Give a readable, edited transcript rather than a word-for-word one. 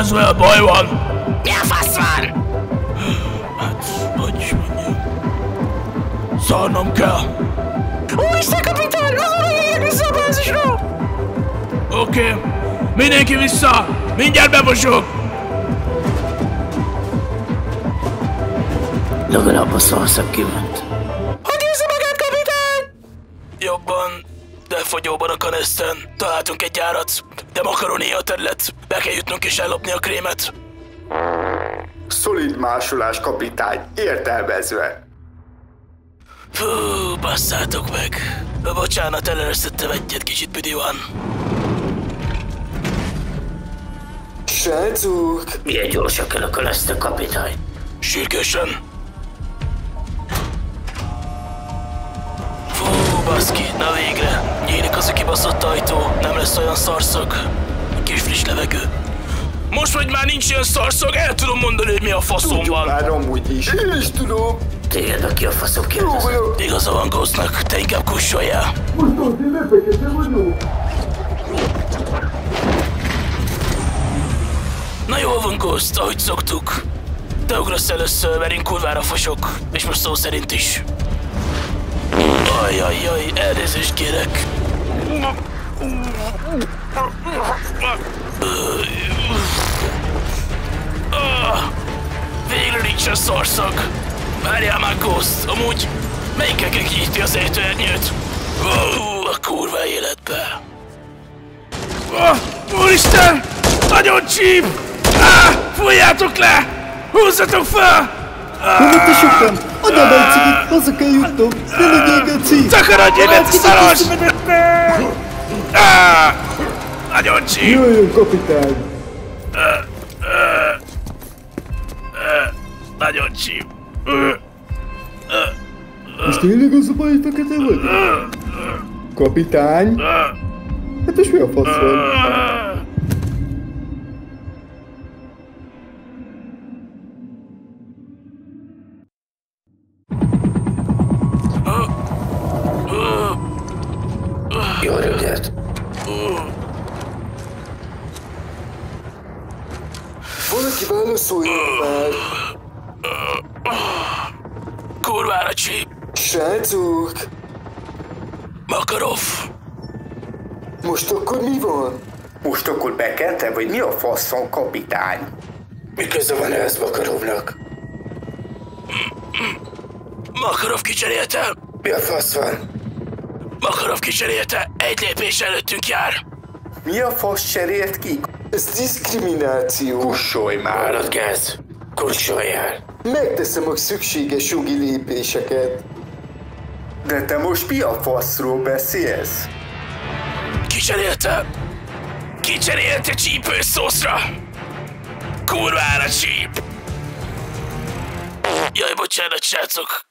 Ez olyan baj van! Mi a fasz van? Hát, hogy is mondjam. Szarnom kell. Úristen, kapitány! Azon megyek vissza a bázisra! Oké. Mindenki vissza! Mindjárt bebosok! Legalább a szarszak kiment. Hogy érzi magát, kapitány? Jobban, de fogyóban a kaneszten. Találtunk egy árat. De makaroni a terület, be kell jutnunk és ellopni a krémet. Szolid másolás, kapitány, értelmezve. Fú, basszátok meg. Bocsánat, elvesztettem egyet, kicsit büdi van. Srácok! Milyen gyorsak elakul ezt a kapitány? Sürgősen. Baszki, na végre! Nyílik az a kibaszott ajtó, nem lesz olyan szarszag. Kis friss levegő. Most, hogy már nincs ilyen szarszag, el tudom mondani, hogy mi a faszom tudjuk van. Már amúgy is. Én is tudom. Téged, aki a faszom kérdez. Igaza van Ghostnak, te inkább kussoljál. Most én lefekete vagyok. Na jól van Ghost, ahogy szoktuk. Te ugrasz először, mert én kurvára fosok, és most szó szerint is. Ajajaj, elnézést kérek. Végre nincs a szarszag. Várjál már, Ghost, amúgy melyikkel kell kinyitni az ejtőernyőt? A kurva életbe. Úristen! Nagyon csíp! Fújjátok le! Húzzatok fel! Hova te sokan? Adjál be egy cigit, haza kell jutnom! Ne legyél geci! Takarodj innen, szaros! Nagyon csíp! Jöjjön, kapitány! Nagyon csíp! Most tényleg az a baj, te vagy? Kapitány? Hát és mi a fasz van? Kurvára csíp! Srácok! Makarov! Most akkor mi van? Most akkor bekentem, vagy mi a faszon, kapitány? Mi köze van ehhez Makarovnak? Makarov kicserélte! Mi a fasz van? Makarov kicserélte! Egy lépés előttünk jár! Mi a fasz cserélt ki? Ez diszkrimináció! Kussolj már! Állat gáz! Kussoljál! Megteszem a szükséges jogi lépéseket. De te most mi a faszról beszélsz? Kicserélte! Kicserélte csípőszószra! Kurvára csíp! Jaj, bocsánat, srácok!